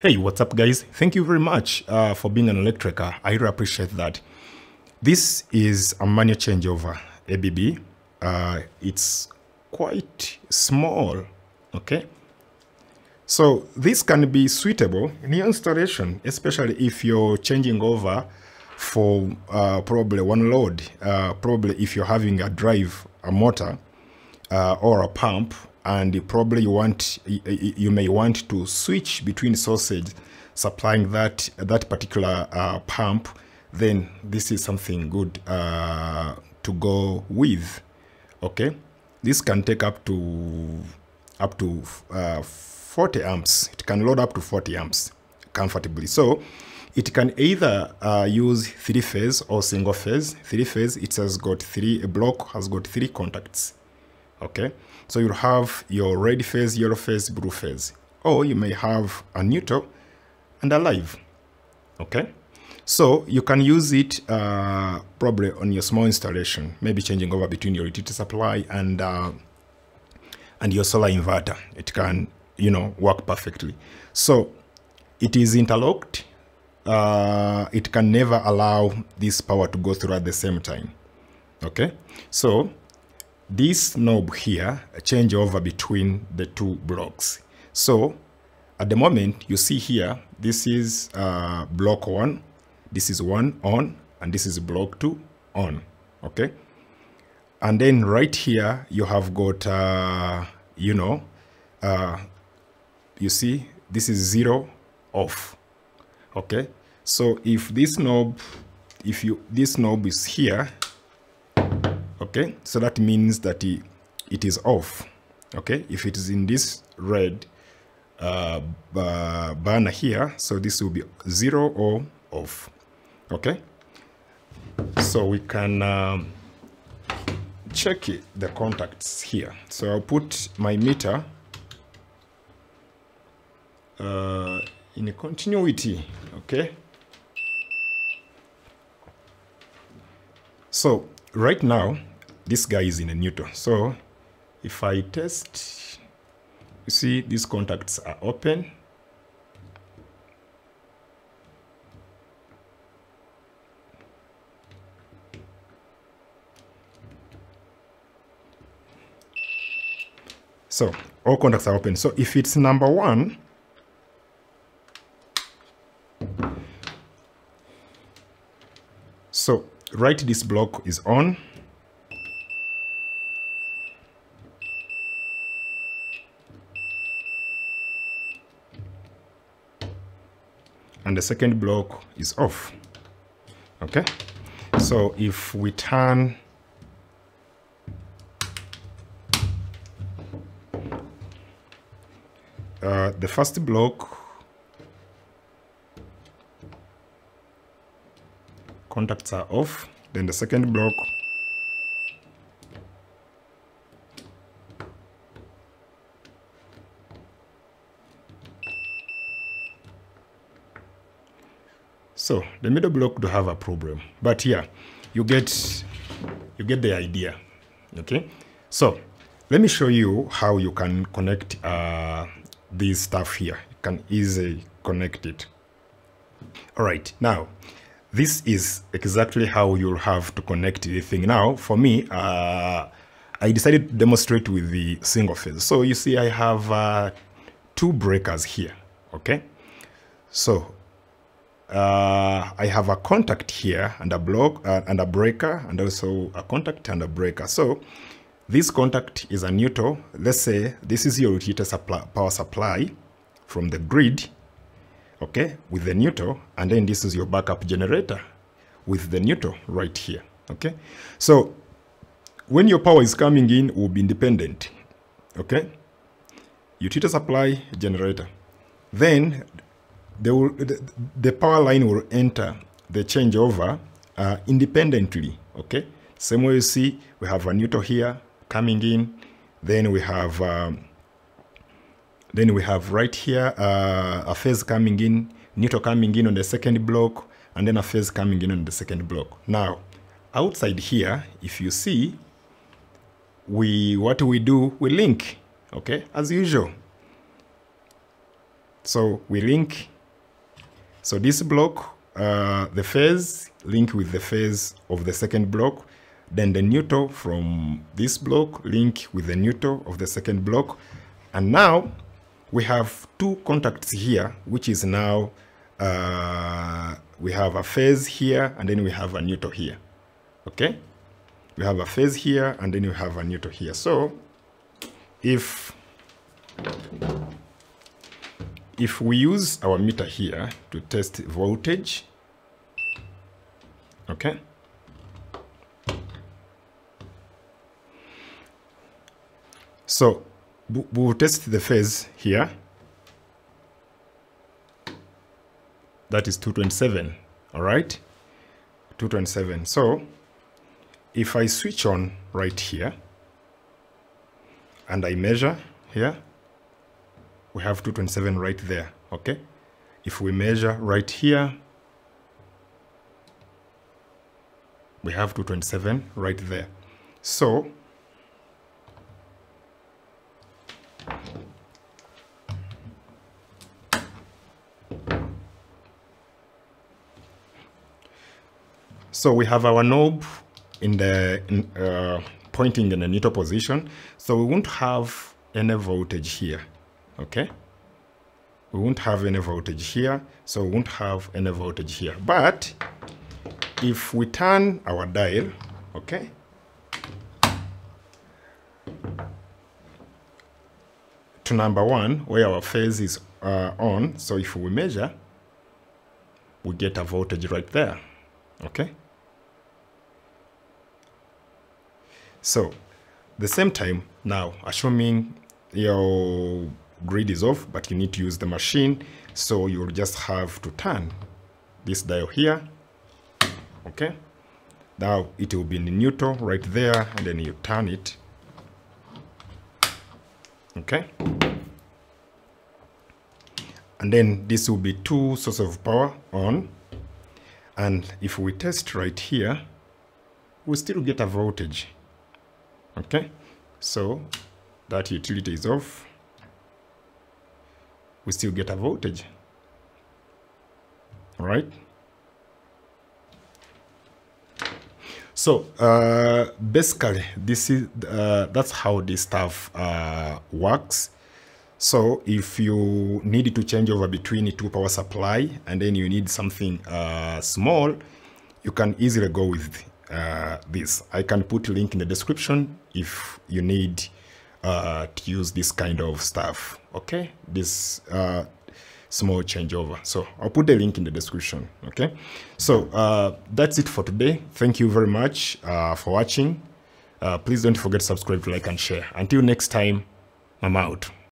Hey, what's up guys? Thank you very much for being an electric car. I really appreciate that. This is a manual changeover ABB. It's quite small, okay? So this can be suitable in your installation, especially if you're changing over for probably one load, probably if you're having a drive, a motor or a pump, and probably you may want to switch between sources supplying that particular pump. Then this is something good to go with. Okay, this can take up to 40 amps. It can load up to 40 amps comfortably. So it can either use three phase or single phase. Three phase, it has got a block has got three contacts. Okay, so you'll have your red phase, yellow phase, blue phase, or you may have a neutral and a live. Okay, so you can use it probably on your small installation, maybe changing over between your utility supply and your solar inverter. It can, you know, work perfectly. So it is interlocked. It can never allow this power to go through at the same time. Okay, so this knob here change over between the two blocks. So at the moment you see here, this is block one, this is one on, and this is block two on. Okay, and then right here you have got you see this is zero off. Okay, so if this knob is here, okay, so that means that it is off. Okay, if it is in this red banner here, so this will be zero or off. Okay, so we can check the contacts here. So I'll put my meter in a continuity. Okay, so right now this guy is in a neutral. So if I test, you see these contacts are open. So all contacts are open. So if it's number one, so right, this block is on. And the second block is off. Okay, so if we turn the first block, contacts are off, then the second block, so the middle block do have a problem, but yeah, you get the idea. Okay, so let me show you how you can connect this stuff here. You can easily connect it. All right, now this is exactly how you'll have to connect the thing. Now for me, I decided to demonstrate with the single phase. So you see I have two breakers here. Okay, so I have a contact here and a block and a breaker, and also a contact and a breaker. So this contact is a neutral. Let's say this is your utility supply, power supply from the grid, okay, with the neutral, and then this is your backup generator with the neutral right here. Okay, so when your power is coming in, it will be independent. Okay, utility supply generator, then the power line will enter the changeover independently. Okay, same way you see we have a neutral here coming in, then we have right here a phase coming in, neutral coming in on the second block, and then a phase coming in on the second block. Now outside here, if you see, we what do we link. Okay, as usual. So we link, so this block, the phase link with the phase of the second block, then the neutral from this block link with the neutral of the second block. And now we have two contacts here, which is now we have a phase here and then we have a neutral here. Okay, we have a phase here and then we have a neutral here. So if we use our meter here to test voltage, okay, so we'll test the phase here. That is 227, all right? 227. So if I switch on right here and I measure here, we have 227 right there, okay? If we measure right here, we have 227 right there. So we have our knob in the pointing in the neutral position, so we won't have any voltage here, okay? We won't have any voltage here, so we won't have any voltage here. But if we turn our dial, okay, to number one, where our phase is on, so if we measure, we get a voltage right there, okay? So the same time now, assuming your grid is off, but you need to use the machine, so you'll just have to turn this dial here, okay? Now it will be in neutral right there, and then you turn it, okay? And then this will be two sources of power on, and if we test right here, we still get a voltage. Okay, so that utility is off. We still get a voltage. All right. So basically, this is that's how this stuff works. So if you need to change over between two power supply and then you need something small, you can easily go with this. I can put a link in the description if you need to use this kind of stuff, okay? This small changeover. So I'll put the link in the description, okay? So that's it for today. Thank you very much for watching. Please don't forget to subscribe, like, and share. Until next time, I'm out.